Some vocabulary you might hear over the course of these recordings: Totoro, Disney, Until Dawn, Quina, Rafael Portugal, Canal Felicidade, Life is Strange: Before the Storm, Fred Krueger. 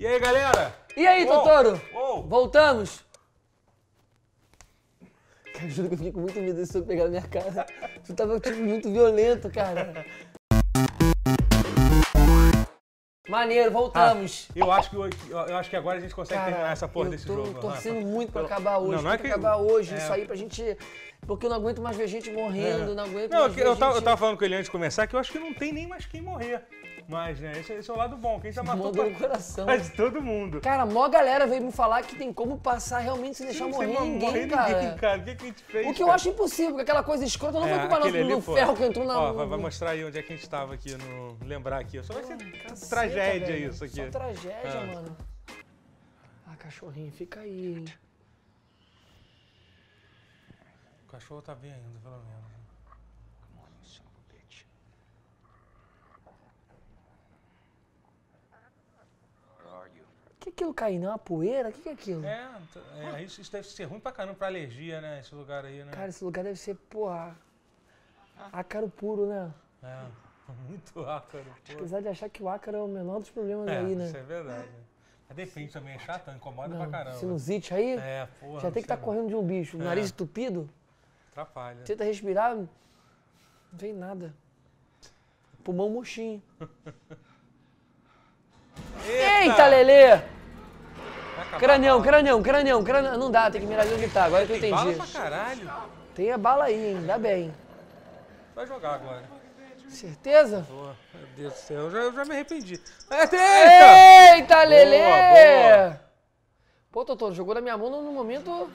E aí, galera? E aí, uou, Totoro? Uou. Voltamos? Cara, eu juro que eu fiquei com muito medo desse soco pegar na minha cara. Tu tava, tipo, muito violento, cara. Maneiro, voltamos. Ah, eu acho que agora a gente consegue terminar essa porra desse jogo. Eu tô torcendo muito pra acabar hoje. Não, não é que... acabar hoje, isso aí pra gente... Porque eu não aguento mais ver gente morrendo, não aguento mais ver gente... Eu tava falando com ele antes de começar que eu acho que não tem nem mais quem morrer. Mas, né, esse é o lado bom, quem já matou quase todo mundo. Cara, a maior galera veio me falar que tem como passar realmente sem deixar morrer ninguém, cara. O que a gente fez, eu acho impossível, porque aquela coisa escrota não foi culpa nossa do ferro que entrou na... Ó, vai mostrar aí onde é que a gente tava aqui, lembrar aqui. Só vai ser tragédia isso aqui. Só tragédia, mano. Ah, cachorrinho, fica aí, hein. O cachorro tá bem ainda, pelo menos. O que é aquilo, Caína? É uma poeira? O que é aquilo? Isso deve ser ruim pra caramba, pra alergia, né? Esse lugar aí, né? Cara, esse lugar deve ser, porra, ácaro puro, né? É, muito ácaro puro. Apesar de achar que o ácaro é o menor dos problemas aí, né? Isso é verdade. Mas depende também, é chato, incomoda pra caramba. Sinusite aí, porra, já tem que estar correndo de um bicho. O nariz entupido, atrapalha. Tenta respirar, não vem nada. Pulmão murchinho. Eita, Lelê! Cranião. Não dá, tem que mirar de onde tá, agora que eu entendi. Tem bala pra caralho. Tem a bala aí, hein? Ainda bem. Vai jogar agora. Certeza? Boa. Meu Deus do céu, eu já me arrependi. Eita! Eita, Lelê! Boa, boa. Pô, Totoro, jogou na minha mão no momento...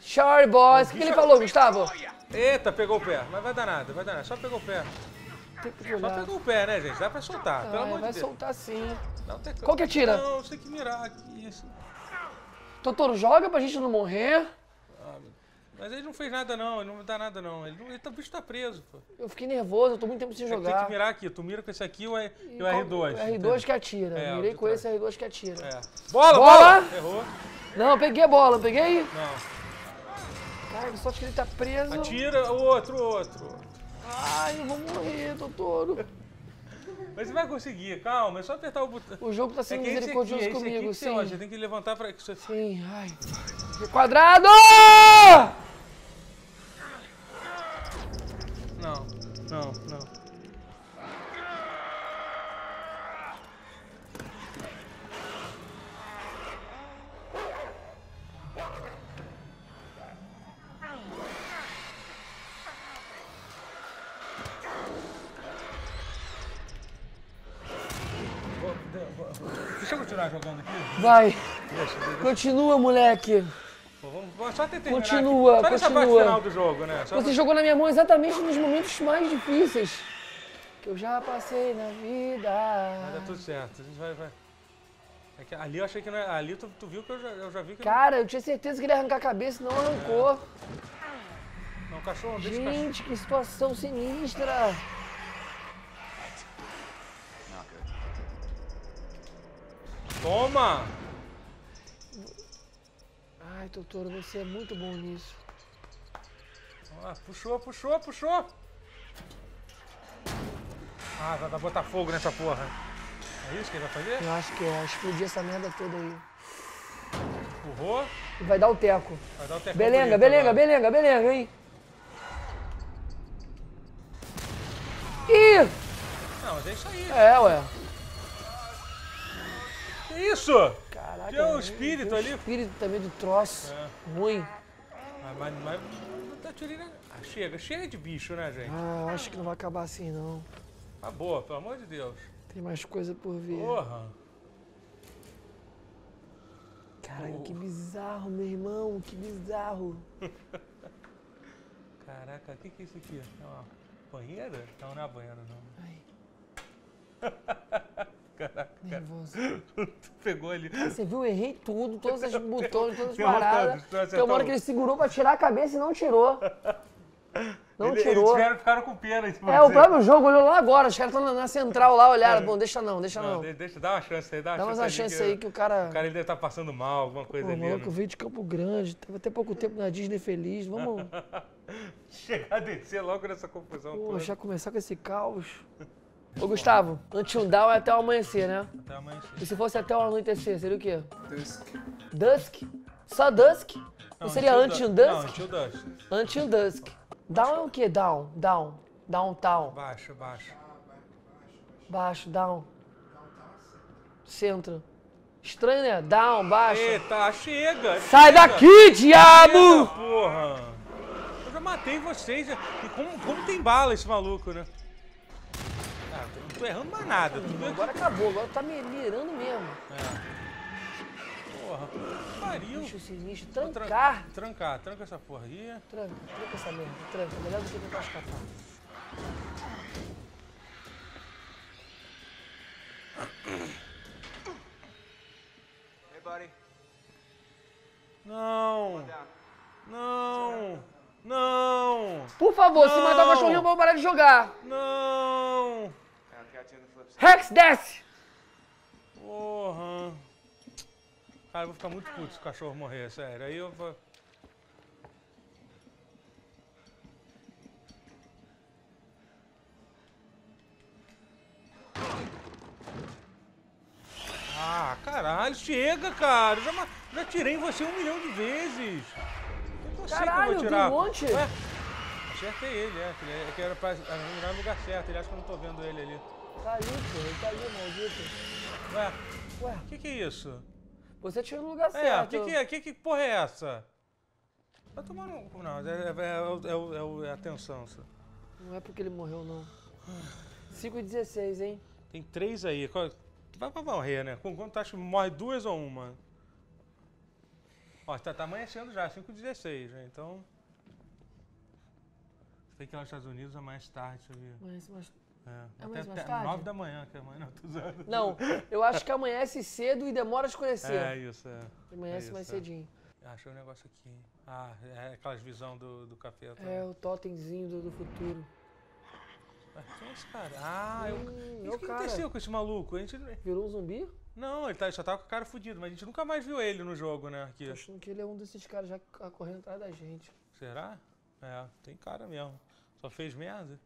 Sorry, boys. O que ele falou, Gustavo? Eita, pegou o pé. Mas vai dar nada. Só pegou o pé. Só pegou o pé, né, gente? Dá pra soltar, pelo amor de Deus. Vai soltar sim. Qual que atira? Não, você tem que mirar aqui. Assim. Totoro, joga pra gente não morrer. Ah, mas ele não fez nada não, ele não dá nada não. O bicho tá preso, pô. Eu fiquei nervoso, eu tô muito tempo sem jogar. Tem que mirar aqui, tu mira com esse aqui e o R2. O R2 que atira, mirei com esse R2 que atira. Bola! Errou. Não, peguei a bola, peguei? Não. Cara, só acho que ele tá preso. Atira, outro. Ai, eu vou morrer, Totoro. Mas você vai conseguir, calma, é só apertar o botão. O jogo tá sendo misericordioso comigo, sim. Você tem que levantar pra... Sim, ai. Quadrado! Não. Deixa eu continuar jogando aqui? Vai. Continua, moleque. Só até terminar. Continua, aqui. Só continua. Só nessa parte final do jogo, né? Só jogou na minha mão exatamente nos momentos mais difíceis que eu já passei na vida. Mas dá tudo certo. A gente vai... É que ali eu achei que não é... Ali tu viu que eu já vi que... Cara, eu tinha certeza que ele ia arrancar a cabeça e não arrancou. Não, o cachorro... Gente, que situação sinistra. Toma! Ai, Totoro, você é muito bom nisso. Ah, puxou! Ah, vai botar fogo nessa porra. É isso que ele vai fazer? Eu acho que é, explodir essa merda toda aí. Empurrou. E vai dar o teco. Belenga, hein? Ih! Não, mas é isso aí. É, ué. Isso! Caraca, tem um espírito ali. O espírito também do troço. Ruim. Mas não tá tirando. Chega de bicho, né, gente? Ah, acho que não vai acabar assim, não. Tá boa, pelo amor de Deus. Tem mais coisa por vir. Porra! Caraca, que bizarro, meu irmão. Que bizarro. Caraca, o que é isso aqui? É uma banheira? Não, não é uma banheira, não. Ai. Caraca, nervoso. Tu pegou ali. Você viu? Eu errei tudo, todos os botões, todas as paradas. Tem uma hora que ele segurou pra tirar a cabeça e não tirou. Não tirou. Eles ficaram com pena. O próprio jogo olhou lá agora, os caras estão na central lá, olharam. Bom, deixa não. Dá uma chance aí, dá uma chance aí que o cara... O cara deve estar passando mal, alguma coisa ali. Maluco, eu veio de Campo Grande, tava até pouco tempo na Disney feliz, vamos... Chegar a descer logo nessa confusão toda. Já começar com esse caos... Ô, Gustavo, Until Dawn é até o amanhecer, né? Até o amanhecer. E se fosse até o anoitecer, seria o quê? Dusk. Dusk? Só Dusk? Não seria Until Dusk? Não, Until Dusk. Until Dusk. Down é o quê? Down, down. Downtown. Baixo, baixo. Baixo, down. Centro. Estranho, né? Down, baixo. Eita, chega! Sai chega. Daqui, diabo! Chega, porra! Eu já matei vocês. E como tem bala esse maluco, né? Ah, não tô errando mais nada. Agora acabou, agora tá me mirando mesmo. É. Porra, que pariu. Bicho sinistro, trancar. Tranca essa porra aí. Tranca essa merda, tranca. Melhor do que tentar escapar. Não! Não! Não! Por favor, não. Se matar o cachorrinho, vamos parar de jogar! Não! Rex, desce! Porra! Cara, eu vou ficar muito puto se o cachorro morrer, sério. Aí eu vou... Ah, caralho, chega, cara! Já tirei em você 1 milhão de vezes! Eu sei caralho, que eu vou tirar. Tem um monte! Ué, acertei ele, é que era pra virar no lugar certo, ele acha que eu não tô vendo ele ali. Caiu, pô, ele caiu, maldito. Ué, que é isso? Você tirou no lugar certo. É, que porra é essa? Vai tomar no... Não, é a tensão, só. Não é porque ele morreu, não. 5:16, hein? Tem 3 aí, vai pra morrer, né? Quando tu acha que morre 2 ou 1? Ó, tá amanhecendo já, 5:16, né? Então... Tem que ir lá nos Estados Unidos mais tarde, deixa eu ver. Amanhece mais tarde. É, amanhece mais tarde? 9 da manhã, que amanhã não, tô usando. Não, eu acho que amanhece cedo e demora a escurecer. É isso, é. Amanhece mais cedinho. Achei um negócio aqui, hein? Ah, é aquelas visão do café. É, o totemzinho do futuro. Quem é esse cara? Ah, o que aconteceu com esse maluco? A gente... Virou um zumbi? Não, ele só tava com o cara fudido, mas a gente nunca mais viu ele no jogo, né? Aqui. Tô achando que ele é um desses caras já correndo atrás da gente. Será? É, tem cara mesmo. Só fez merda.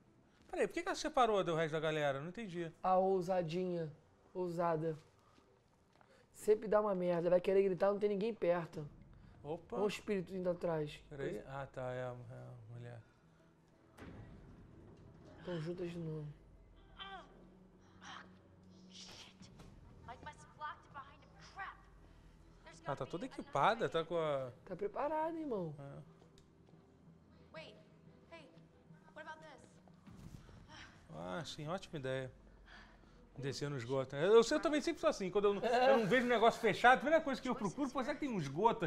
Peraí, por que ela separou do resto da galera? Não entendi. A ousadinha. Ousada. Sempre dá uma merda. Vai querer gritar, não tem ninguém perto. Opa. Olha o espírito indo atrás. Peraí. Ah, tá. É a mulher. Estão juntas de novo. Ah, tá toda equipada, tá com a... Tá preparada, irmão. Ah, sim, ótima ideia. Descer no esgoto. Eu também sempre sou assim, quando eu não vejo um negócio fechado, a primeira coisa que eu procuro, pô, será que tem um esgoto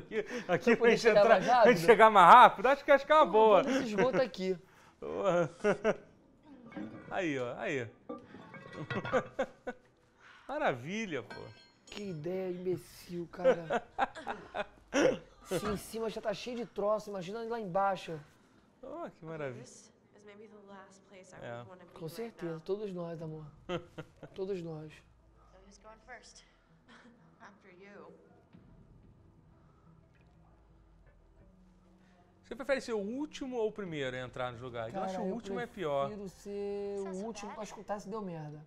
aqui pra gente entrar, pra gente chegar mais rápido? Acho que é uma boa. Tem esgoto aqui. Aí, ó, aí. Maravilha, pô. Que ideia imbecil, cara. Se em cima já tá cheio de troço, imagina lá embaixo. Oh, que maravilha. É. Com certeza, todos nós, amor. Todos nós. Você prefere ser o último ou o primeiro a entrar nos lugares? Eu acho que o último é pior. Eu prefiro ser o último pra escutar se deu merda.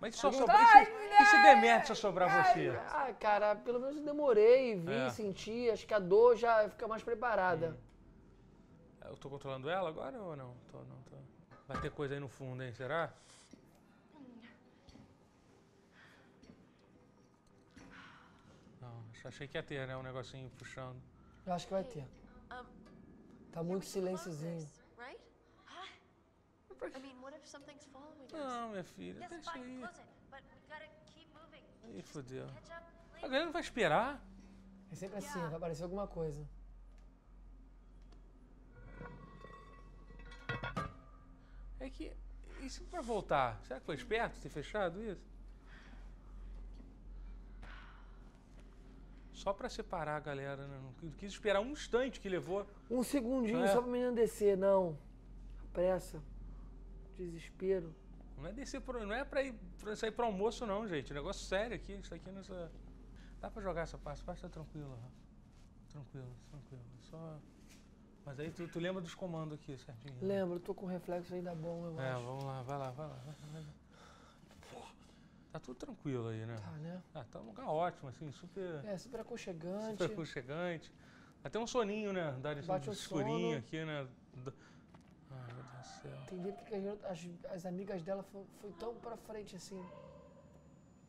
Mas só sobrar. E se der merda, só sobrar você? Ah, cara, pelo menos eu demorei, senti. Acho que a dor já fica mais preparada. Eu tô controlando ela agora ou não? Não tô. Vai ter coisa aí no fundo, hein? Será? Não, achei que ia ter, né? Um negocinho puxando. Eu acho que vai ter. Tá muito silênciozinho. Não, minha filha, deixa aí. Ih, fodeu. A galera não vai esperar? É sempre assim, vai aparecer alguma coisa. É que... Isso pra voltar? Será que foi esperto ter fechado isso? Só pra separar a galera, né? Não quis esperar um instante que levou... Um segundinho só pra menina descer, não. Pressa. Desespero. Não é descer, não é pra sair pro almoço, não, gente. Negócio sério aqui, isso aqui não... Dá pra jogar essa parte? Tá tranquilo, tranquilo. Só... Mas aí tu lembra dos comandos aqui, certinho? Lembro, tô com reflexo ainda bom, eu acho. É, vamos lá, vai lá, vai lá. Tá tudo tranquilo aí, né? Tá, né? Ah, tá um lugar ótimo, assim, super... É, super aconchegante. Super aconchegante. Até um soninho, né? Dá um escurinho aqui, né? Ai, meu Deus do céu. Entendi porque as amigas dela foi tão pra frente, assim.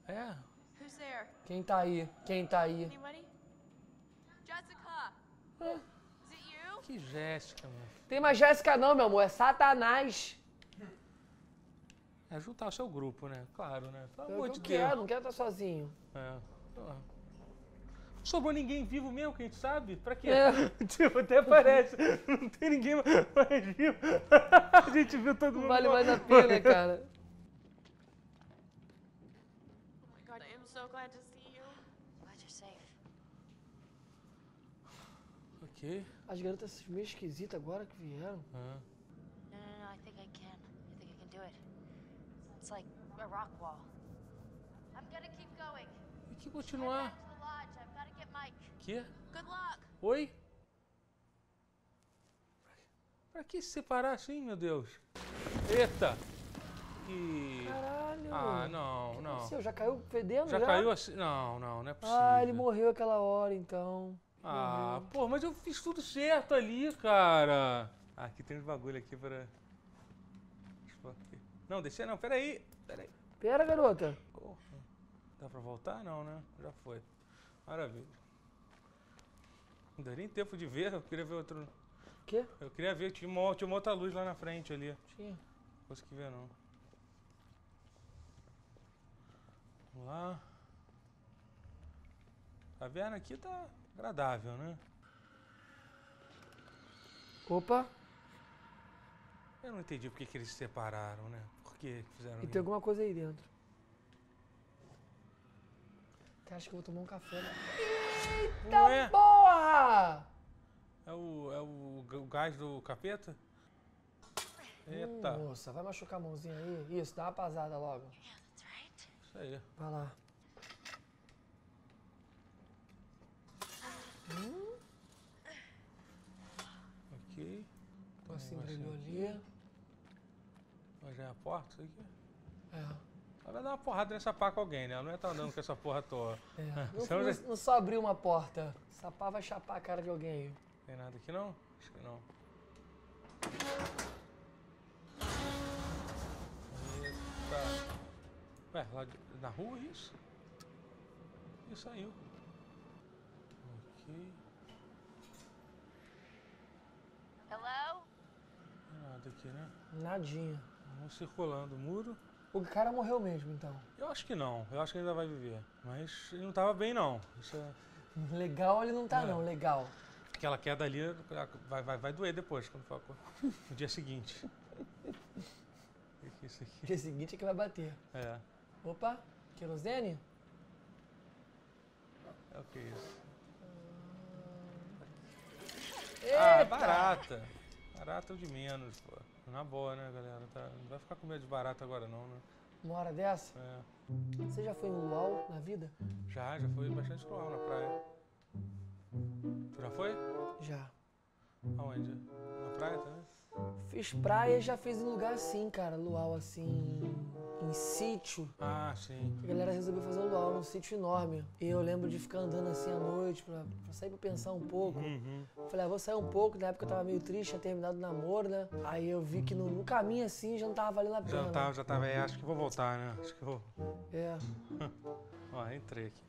É? Quem tá aí? Quem tá aí? Jessica! Ah. Que Jéssica, mano. Tem mais Jéssica não, meu amor. É Satanás. É juntar o seu grupo, né? Claro, né? Pelo amor de Deus. Não quero estar sozinho. É. Não sobrou ninguém vivo mesmo, que a gente sabe? Pra quê? É. Tipo, até parece. Não tem ninguém mais vivo. A gente viu todo mundo. Vale mais a pena, cara. Oh my God, I am so glad to see you. Glad you're safe. Ok. As garotas meio esquisitas agora que vieram. Ah. Não, não, não. I think I can. I think I can do it. It's like a rock wall. I'm gonna keep going. Tem que continuar. Que? Good luck. Oi? Pra que se separar assim, meu Deus? Eita! E... Caralho! Ah, não, não. Seu, já caiu fedendo? Já caiu assim? Não, não, não é possível. Ah, ele morreu aquela hora, então. Ah, pô, mas eu fiz tudo certo ali, cara. Ah, aqui tem uns bagulho aqui pra... Não, descer não, peraí. Pera, garota. Porra. Dá pra voltar? Não, né? Já foi. Maravilha. Não deu nem tempo de ver, eu queria ver outro... O quê? Eu queria ver, tinha uma outra luz lá na frente ali. Tinha. Não consegui ver, não. Vamos lá. A caverna aqui tá agradável, né? Opa. Eu não entendi porque que eles se separaram, né? Por que fizeram isso? E tem alguma coisa aí dentro. Acho que eu vou tomar um café, né? Eita porra! É o gás do capeta? Eita. Nossa, vai machucar a mãozinha aí? Isso, dá uma pasada logo. Isso aí. Vai lá. Ok. Então assim, brilhou ali. Mas já é a porta, isso aqui? É. Ela vai dar uma porrada nessa pá com alguém, né? Ela não ia estar andando com essa porra à toa. É. Não só abrir uma porta. Essa pá vai chapar a cara de alguém. Não tem nada aqui, não? Acho que não. Eita. Ué, lá na rua, isso? E saiu. Ok. Hello? Não tem nada aqui, né? Nadinha. Vamos circulando o muro. O cara morreu mesmo, então? Eu acho que não. Eu acho que ele ainda vai viver. Mas ele não tava bem, não. Isso é... Legal ele não tá, não. Legal. Aquela queda ali vai doer depois, quando for no dia seguinte. O que é isso aqui? No dia seguinte é que vai bater. É. Opa, querosene? É o que é isso? Ah, barata. Barata é o de menos, pô. Na boa, né, galera? Tá, não vai ficar com medo de barata agora, não, né? Uma hora dessa? É. Você já foi em luau na vida? Já fui bastante luau na praia. Tu já foi? Já. Aonde? Na praia também? Fiz praia e já fiz em lugar assim, cara. Luau assim, em sítio. Ah, sim. A galera resolveu fazer um luau num sítio enorme. E eu lembro de ficar andando assim à noite pra sair pra pensar um pouco. Falei, vou sair um pouco. Na época eu tava meio triste, tinha terminado o namoro, né? Aí eu vi que no caminho assim já não tava valendo a pena. Já tava. É, acho que vou voltar, né? Acho que vou. É. Ó, entrei aqui.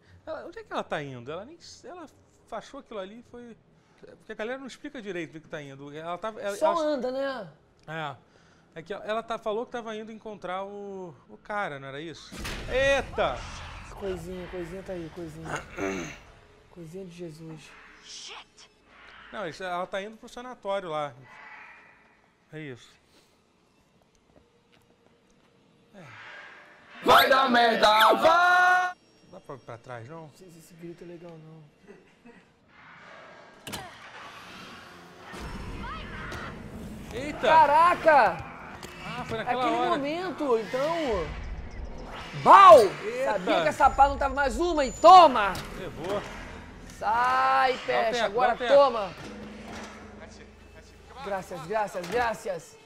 Onde é que ela tá indo? Ela achou aquilo ali e foi... Porque a galera não explica direito do que tá indo. Ela só anda, né? É. É que ela falou que tava indo encontrar o cara, não era isso? Eita! Coisinha tá aí, coisinha. Coisinha de Jesus. Não, ela tá indo pro sanatório lá. É isso. É. Vai dar merda, vai! Não dá pra ir pra trás, não? Não sei se esse grito é legal, não. Eita! Caraca! Ah, foi naquela hora. Aquele momento, então... Bau! Eita. Sabia que essa pá não tava mais uma e toma! Levou. Sai, peixe, agora toma! Graças, graças, graças!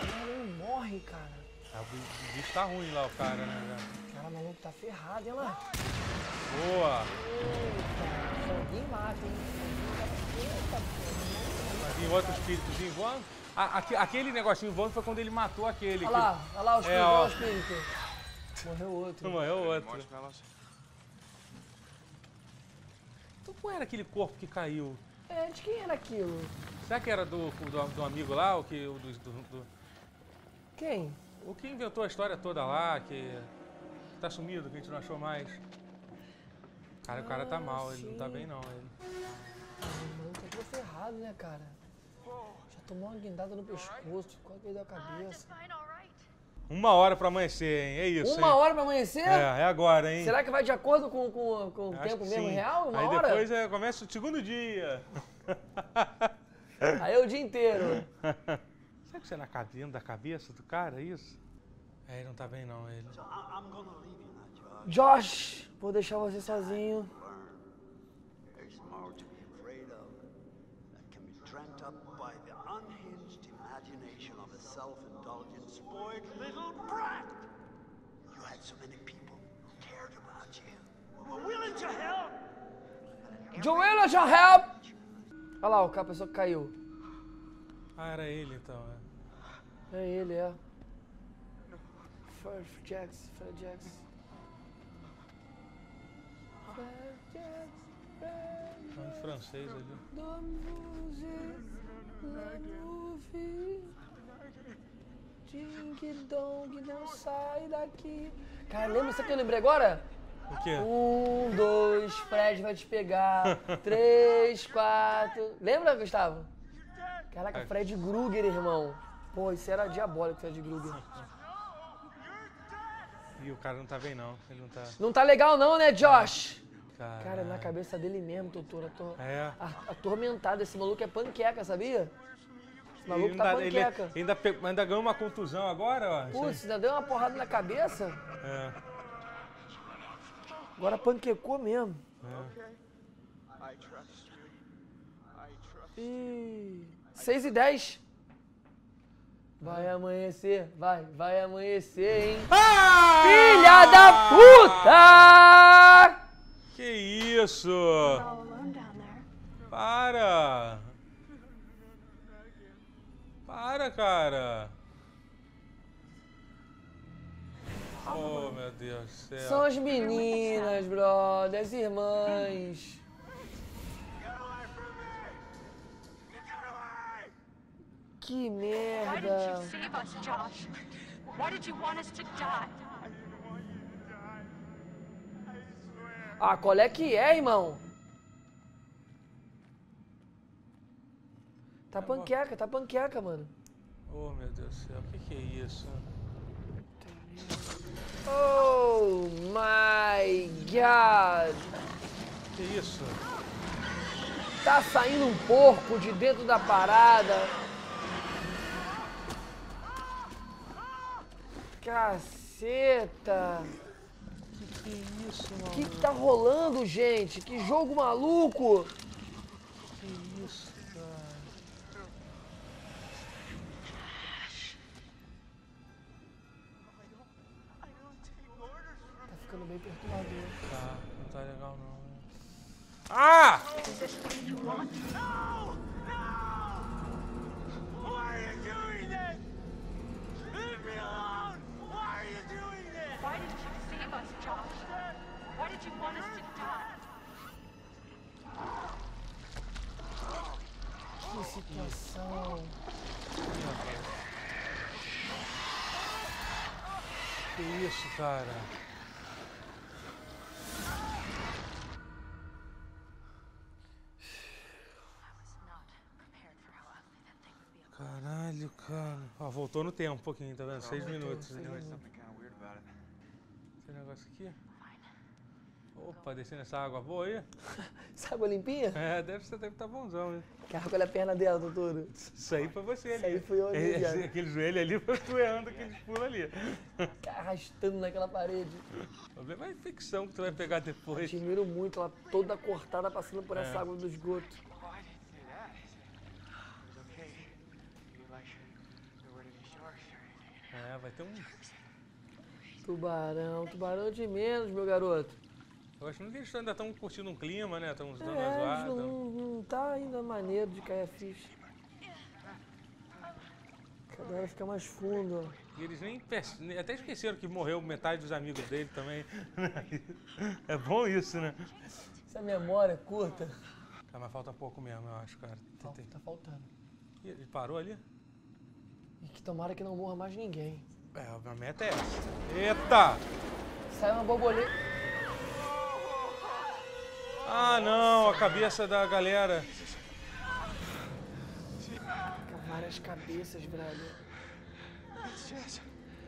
Ele não morre, cara. O bicho tá ruim lá, o cara, né? Cara, o maluco tá ferrado, hein, lá? Boa! Eita, alguém mata, hein? Vai vir outro espíritozinho voando. Aquele negocinho voando foi quando ele matou aquele. Olha lá, olha lá, o espírito. Morreu outro. Morreu outro. Então qual era aquele corpo que caiu? É, de quem era aquilo? Será que era do amigo lá? Ou que, Quem? O que inventou a história toda lá, que tá sumido, que a gente não achou mais. Cara, o cara tá mal, sim. Ele não tá bem não. Mano, tá tudo ferrado, né, cara? Já tomou uma guindada no pescoço, quase perdeu a cabeça. 1 hora pra amanhecer, hein? É isso, Uma hora pra amanhecer? É agora, hein? Será que vai de acordo com o tempo mesmo real? Uma hora? Aí depois começa o segundo dia. Aí é o dia inteiro. Será que você é dentro da cabeça do cara, é isso? É, ele não tá bem não, ele. Josh, vou deixar você sozinho. Joella, já help! Olha lá, a pessoa que caiu. Ah, era ele então, é. É ele, é. Fred Jackson. É um francês ali. Ding dong, não sai daqui. Cara, lembra isso que eu lembrei agora? O quê? 1, 2, Fred vai te pegar. 3, 4. Lembra, Gustavo? Caraca, Fred Krueger, irmão. Pô, isso era diabólico, Fred Krueger. E o cara não tá bem, não. Ele não tá... Não tá legal, não, né, Josh? Caralho. Cara, na cabeça dele mesmo, doutor. Atormentado. Esse maluco é panqueca, sabia? Esse maluco tá panqueca. Ele ainda ganhou uma contusão agora, ó. Putz, ainda deu uma porrada na cabeça? É. Agora panquecou mesmo. É. 6:10. Vai amanhecer, vai amanhecer, hein? Ah! Filha da puta! Que isso? Para! Para, cara! Oh, meu Deus do céu. São as meninas, brother, as irmãs. Que merda! Ah, qual é que é, irmão? Tá panqueca, mano. Oh, meu Deus do céu, o que é isso? Oh, my God! Que isso? Tá saindo um porco de dentro da parada. Caceta! Que é isso, mano? O que tá rolando, gente? Que jogo maluco! Que isso, cara? Tá ficando bem perturbador. Tá, não tá legal não. Ah! Não! Não! Por que você faz isso? Que situação. Que isso, cara? Caralho, cara. Ó, voltou no tempo um pouquinho, tá vendo? 6 minutos. Esse negócio aqui? Opa, descendo essa água boa aí? Essa água limpinha? É, deve estar bonzão, né? Carga olha a perna dela, doutor. Isso aí foi você ali. Isso aí foi eu ali, aquele joelho ali foi tu errando aquele pulo ali. Arrastando naquela parede. O problema é a infecção que tu vai pegar depois. Admiro muito, ela toda cortada passando por essa água do esgoto. É, É, vai ter um... Tubarão, tubarão de menos, meu garoto. Eu acho que eles ainda estão curtindo um clima, né? Estão dando uma zoada. Não tá ainda maneiro de cair a ficha. Cada hora fica mais fundo. E eles nem até esqueceram que morreu metade dos amigos dele também. É bom isso, né? Essa memória é curta. Tá, mas falta pouco mesmo, eu acho, cara. Tá faltando. Ih, ele parou ali? E que tomara que não morra mais ninguém. É, a minha meta é essa. Eita! Sai uma borboleta. Ah, não, a cabeça da galera. Tem várias cabeças, velho.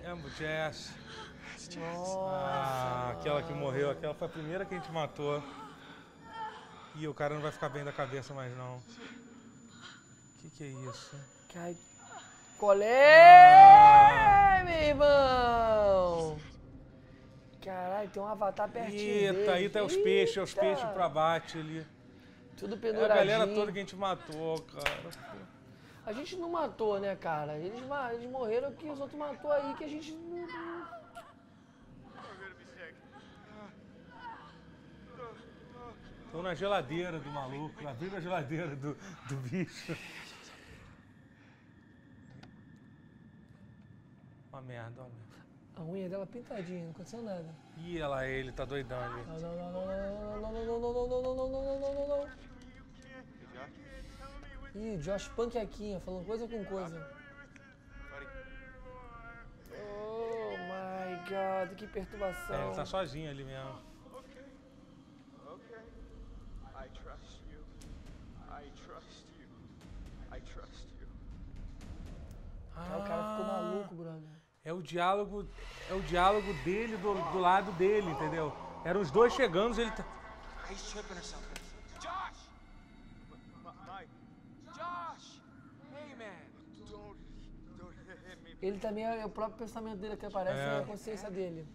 É, o Jess. Ah, aquela que morreu, aquela foi a primeira que a gente matou. Ih, o cara não vai ficar bem da cabeça mais, não. O que é isso? Cai. Colei, meu irmão! Caralho, tem um avatar pertinho. Eita, aí tá os peixes, os peixes pra baixo ali. Tudo penduradinho. É a galera toda que a gente matou, cara. A gente não matou, né, cara? Eles morreram que os outros matou aí, que a gente... Tô na geladeira do maluco, na vida da geladeira do bicho. Uma merda, uma merda. A unha dela pintadinha, não aconteceu nada. Ih, ele tá doidão ali. Não, não, não, não, não, não, não, não, não, não, não, não, não, não. Ih, Josh panquequinha, falando coisa com coisa. Oh my God, que perturbação. É, ele tá sozinho ali mesmo. Ah, o cara ficou maluco, brother. É o diálogo dele do lado dele, entendeu? Eram os dois chegando, ele tá... Ele também é o próprio pensamento dele que aparece na consciência dele.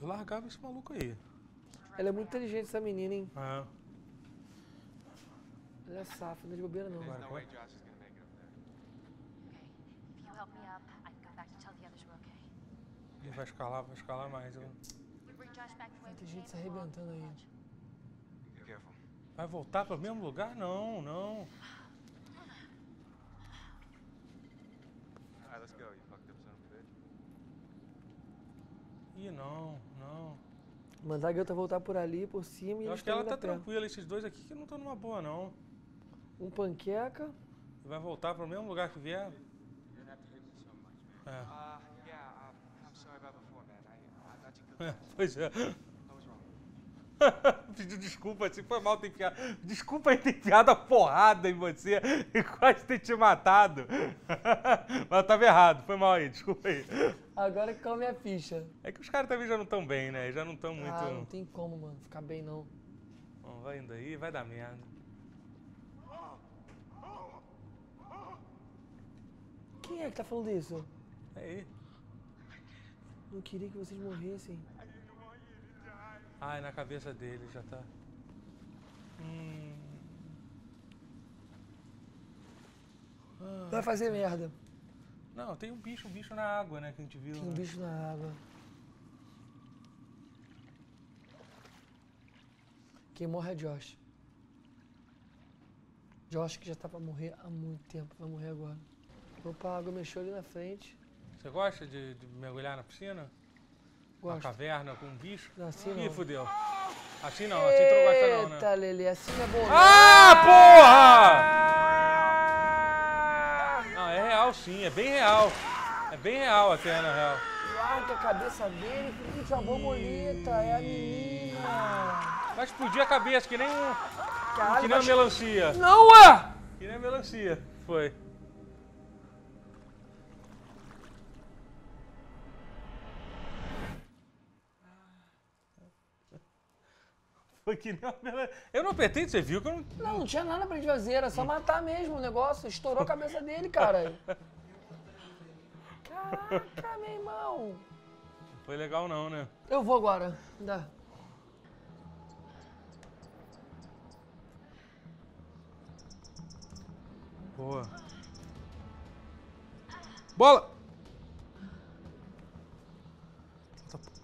Eu largava esse maluco aí. Ela é muito inteligente, essa menina, hein? É. Ela é safa, não é de bobeira, não. Ele vai escalar mais. Tem gente se arrebentando aí. Vai voltar para o mesmo lugar? Não, não. Ih, não, não. Mandar a garota voltar por ali, por cima e... Eu acho que ela tá tranquila, esses dois aqui que não estão numa boa, não. Um panqueca. Vai voltar pro mesmo lugar que vier? É. Pois é. Pediu desculpa, assim, foi mal ter piada. Desculpa aí ter piado a porrada em você e quase ter te matado. Mas eu tava errado, foi mal aí, desculpa aí. Agora que come a ficha. É que os caras também já não estão bem, né? Já não estão muito... Ah, não tem como, mano, ficar bem não. Bom, vai indo aí, vai dar merda. Quem é que tá falando isso? É ele. Não queria que vocês morressem. Ai, na cabeça dele já tá... Vai fazer merda. Não, tem um bicho na água, né, que a gente viu. Tem um bicho na água. Quem morre é Josh. Josh que já tá pra morrer há muito tempo, vai morrer agora. Opa, a água mexeu ali na frente. Você gosta de mergulhar na piscina? Gosto. Na caverna com um bicho? Assim não. Ih, fudeu. Assim não, assim tu não gosta não, né? Eita, Lelê, assim é bom. Ah, porra! Sim, é bem real. É bem real até, na real. Larga a cabeça dele, porque é uma borboleta, é a menina. Vai explodir a cabeça, que nem um... Caralho, que nem uma melancia. Não é! Que nem a melancia. Foi. Foi que nem uma melancia. Eu não pretendo, você viu que eu não... Não tinha nada pra gente fazer, era só matar mesmo o negócio. Estourou a cabeça dele, cara. Caraca, meu irmão. Foi legal não, né? Eu vou agora. Dá. Boa. Bola!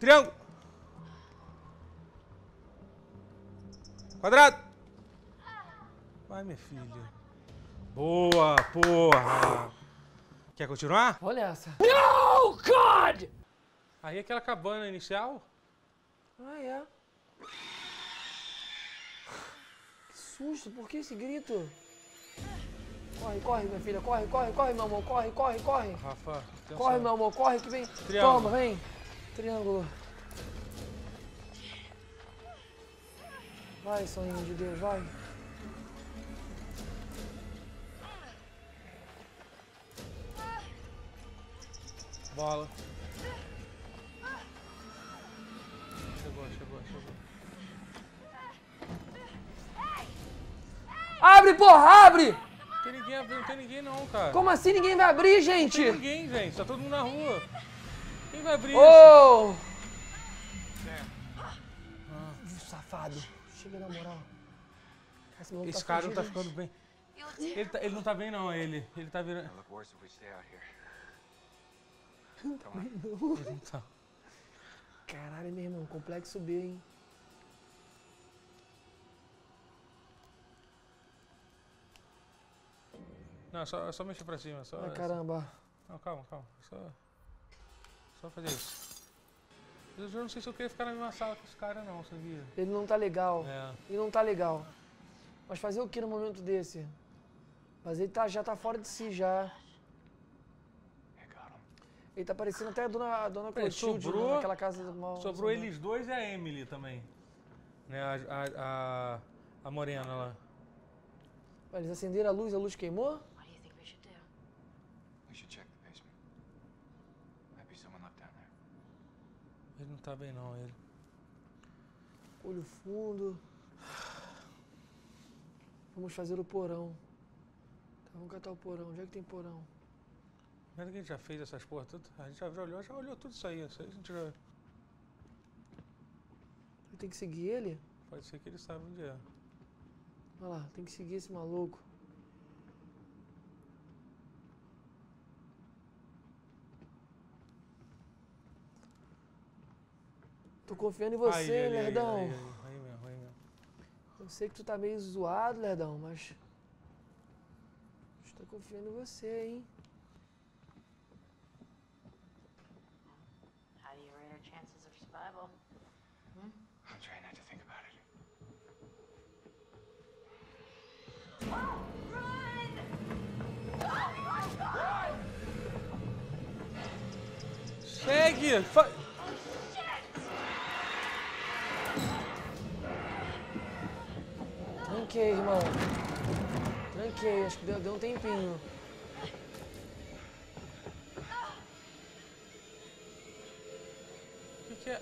Triângulo! Quadrado! Vai, minha filha. Boa, porra! Quer continuar? Olha essa. No, God! Aí aquela cabana inicial? Ah, é. Que susto, por que esse grito? Corre, corre, minha filha, corre, corre, corre, meu amor, corre, corre, corre. Rafa, atenção. Corre, meu amor, corre que vem. Triângulo. Toma, vem. Triângulo. Vai, sonhinho de Deus, vai. Bola. Chegou, chegou, chegou. Abre, porra, abre! Não tem ninguém abrindo, não tem ninguém não, cara. Como assim ninguém vai abrir, gente? Não tem ninguém, gente. Tá todo mundo na rua. Quem vai abrir isso? Safado. Chega na moral. Esse cara não tá ficando bem. Ele não tá bem não, ele. Ele tá virando... Então. Caralho, meu irmão, o complexo subiu, hein? Não, só mexer pra cima, só... Ai, caramba. Não, calma, calma. Só fazer isso. Eu já não sei se eu queria ficar na mesma sala com os caras, não, sabia? Ele não tá legal. É. Ele não tá legal. Mas fazer o que no momento desse? Mas ele tá, já tá fora de si, já. Ele tá parecendo até a dona Clotilde, sobrou, naquela casa do mal. Sobrou eles dois e a Emily também. Né, a morena lá. Eles acenderam a luz queimou? O que você acha que a gente deve fazer? Devemos checar o basement. Talvez alguém esteja lá. Ele não tá bem não, ele. Olho fundo. Vamos fazer o porão. Tá, vamos catar o porão. Onde é que tem porão? Não é que a gente já fez essas porras tudo? A gente já olhou tudo isso aí. Isso aí a gente já... Tem que seguir ele? Pode ser que ele saiba onde é. Olha lá, tem que seguir esse maluco. Tô confiando em você, aí, Lerdão. Aí mesmo, aí mesmo. Eu sei que tu tá meio zoado, Lerdão, mas... Estou confiando em você, hein? Segue! Tranquei, irmão. Tranquei, acho que deu um tempinho. O que é?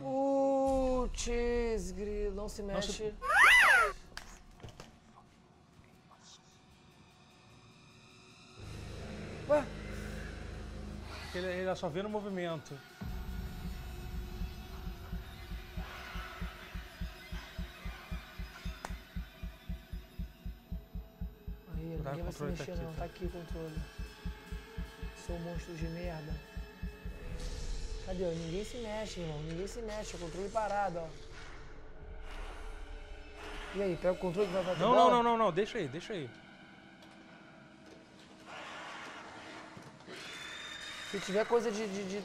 Putz, grilo, não se mexe. Ué? Ele só vê no movimento. Aí, ninguém vai se mexer não, tá aqui o controle. Sou um monstro de merda. Cadê? Ninguém se mexe, irmão. Ninguém se mexe. O controle parado, ó. E aí, pega o controle que vai bater bola? Não. Deixa aí, deixa aí. Se tiver coisa de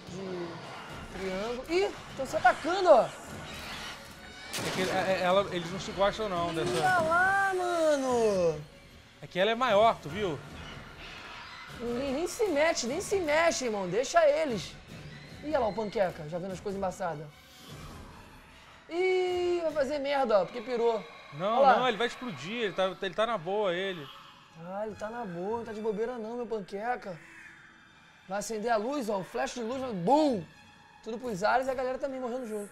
triângulo... Ih, estão se atacando, ó. É que eles não se gostam, não. Dessa... Olha lá, mano. É que ela é maior, tu viu? Nem se mexe, nem se mexe, irmão. Deixa eles. Ih, olha lá o panqueca, já vendo as coisas embaçadas. Ih, vai fazer merda, ó, porque pirou. Não, ele vai explodir, ele tá na boa, ele. Ah, ele tá na boa, não tá de bobeira não, meu panqueca. Vai acender a luz, ó, o flash de luz, BUM! Tudo pros ares e a galera também morrendo junto.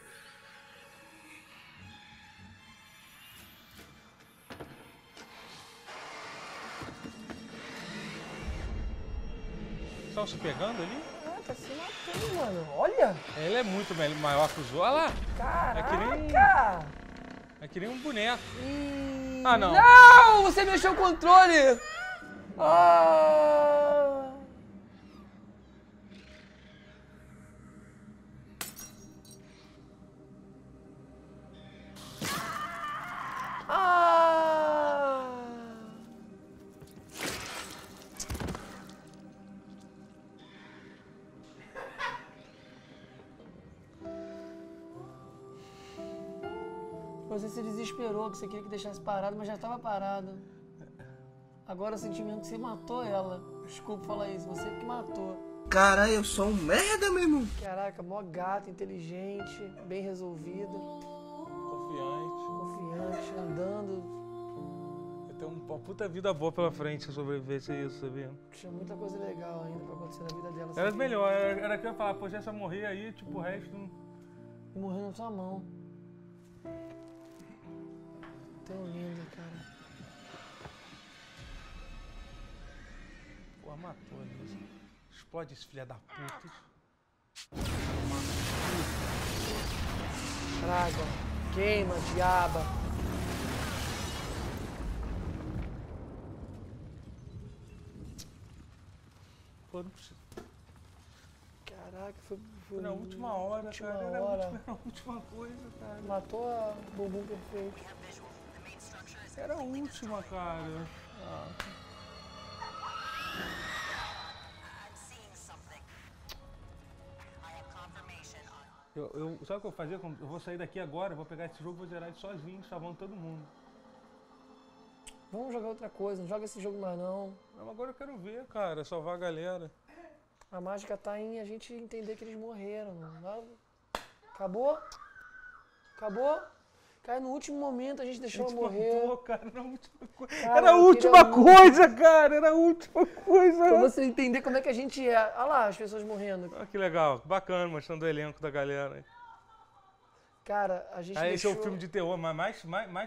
estavam se pegando ali? Ah, tá se matando, mano. Olha! Ele é muito maior que os outros. Olha lá! Caraca! É que nem um boneco. Ah, não. Não! Você mexeu o controle! Ah! Você se desesperou, que você queria que deixasse parado, mas já estava parado. Agora eu senti mesmo que você matou ela. Desculpa falar isso, você que matou. Caralho, eu sou um merda, meu irmão. Caraca, mó gato, inteligente, bem resolvido. Confiante. Confiante, andando. Eu tenho uma puta vida boa pela frente se eu sobrevivesse a isso, sabia? Tinha muita coisa legal ainda pra acontecer na vida dela. Era melhor, era que eu ia falar, pô, se eu morrer aí, tipo, o resto... E morrer na sua mão. Tão linda, cara. Pô, matou ali. Explode esse filho da puta. Traga. Queima, diaba. Pô, não precisa. Caraca, foi na última hora, última cara. Era a última coisa, cara. Matou a bumbum perfeito. Era a última, cara. Ah. Sabe o que eu vou fazer? Eu vou sair daqui agora, vou pegar esse jogo, vou zerar ele sozinho, salvando todo mundo. Vamos jogar outra coisa, não joga esse jogo mais não. Não, agora eu quero ver, cara, salvar a galera. A mágica tá em a gente entender que eles morreram. Não? Acabou? Acabou? Cara, no último momento a gente deixou ela morrer. Matou, cara, era a última coisa, cara. Era a última coisa. Pra você entender como é que a gente é. Olha lá, as pessoas morrendo. Ah, que legal. Bacana, mostrando o elenco da galera. Cara, a gente deixou... Esse é o filme de terror mais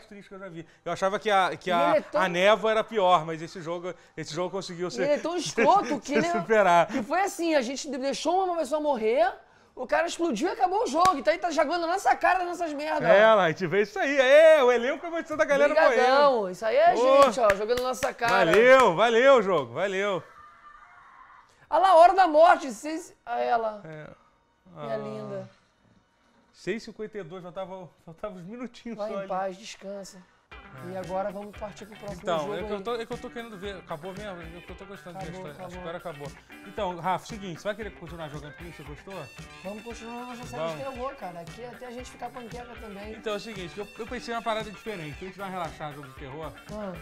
triste que eu já vi. Eu achava que a névoa era pior, mas esse jogo conseguiu ser... Ele é tão escroto que ele... superar. E foi assim, a gente deixou uma pessoa morrer... O cara explodiu e acabou o jogo. Então ele tá jogando na nossa cara, nessas merdas. É, lá, a gente vê isso aí. É, o elenco é mostrando a galera morrendo. Isso aí é gente, ó, jogando na nossa cara. Valeu, valeu, jogo, valeu. Olha lá, a hora da morte. Olha ela. É. Ah, minha linda. 6h52, faltava uns minutinhos só. Vai em paz, descansa. É. E agora vamos partir pro próximo jogo. Então, é que eu tô querendo ver. Acabou mesmo? É que eu tô gostando da história. Acabou. Acho que agora acabou. Então, Rafa, seguinte, você vai querer continuar jogando com isso? Você gostou? Vamos continuar na nossa série de terror, cara. Aqui até a gente ficar panqueca também. Então, é o seguinte, eu pensei uma parada diferente. A gente vai relaxar jogo de terror.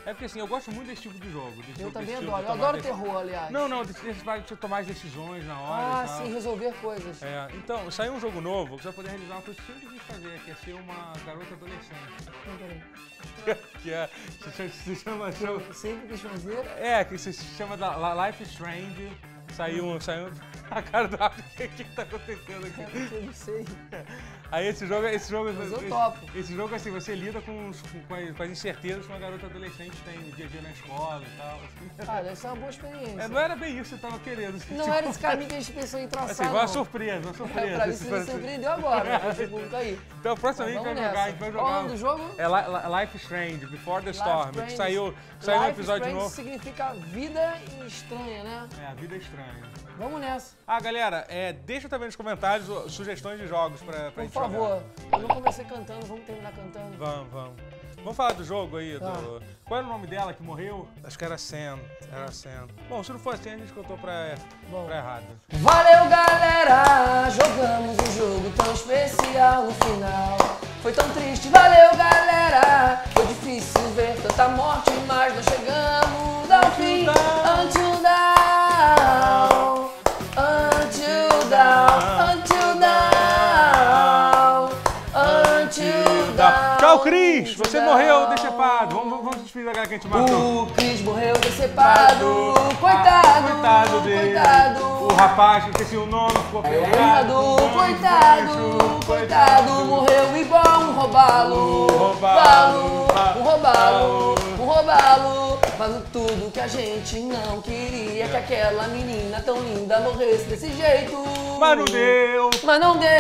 É porque assim, eu gosto muito desse tipo de jogo. Eu também adoro. Eu adoro terror, aliás. Não, você tomar as decisões na hora. Ah, sim, resolver coisas. É. Então, saiu um jogo novo, você vai poder realizar uma coisa que sempre quis fazer, que é ser uma garota adolescente. Não, peraí. Que é, se chama... Sempre quis fazer? É, que se chama da Life is Strange. Saiu a cara do Rafa, o que tá acontecendo aqui? Eu não sei. Aí esse jogo... Mas eu topo. Esse jogo, assim, você lida com as incertezas que uma garota adolescente tem no dia a dia na escola e tal. Assim. Cara, essa é uma boa experiência. É, não era bem isso que você tava querendo. Assim, não era esse caminho que a gente pensou em traçar, assim, uma surpresa, uma surpresa. Pra mim, você me surpreendeu agora, né? Tá aí. Então, próximo a gente vai jogar, Qual o nome do jogo? É Life is Strange, Before the Storm, que saiu um episódio novo. Life Strange significa vida estranha, né? É, a vida estranha. Vamos nessa. Ah, galera, deixa também nos comentários sugestões de jogos pra gente jogar. Por favor, eu não comecei cantando, vamos terminar cantando. Vamos falar do jogo aí, Qual era o nome dela que morreu? Acho que era Sam, Bom, se não for assim, a gente contou pra errado. Valeu, galera! Jogamos um jogo tão especial no final. Foi tão triste, valeu, galera! Foi difícil ver tanta morte, mas nós chegamos ao fim. Until Dawn, Until Dawn, Until Dawn, Until Dawn. Tchau, Cris! Você morreu decepado. Vamos despedir da galera que a gente matou. O Cris morreu decepado. Coitado dele. O rapaz, que esqueci o nome, ficou pegado. Coitado. Morreu igual um robalo. Mas tudo que que a gente não queria que aquela menina tão linda morresse desse jeito. Mas não deu. Mas não deu.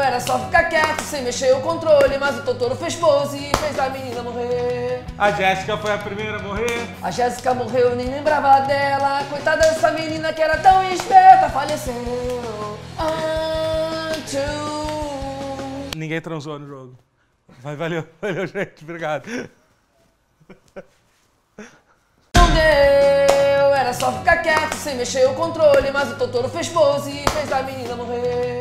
Era só ficar quieto, sem mexer o controle. Mas o Totoro fez pose e fez a menina morrer. A Jéssica foi a primeira a morrer. A Jéssica morreu, nem lembrava dela. Coitada dessa menina que era tão esperta, faleceu. Ninguém transou no jogo. Vai, valeu, valeu, gente. Obrigado. Não deu, era só ficar quieto, sem mexer o controle. Mas o Totoro fez pose e fez a menina morrer.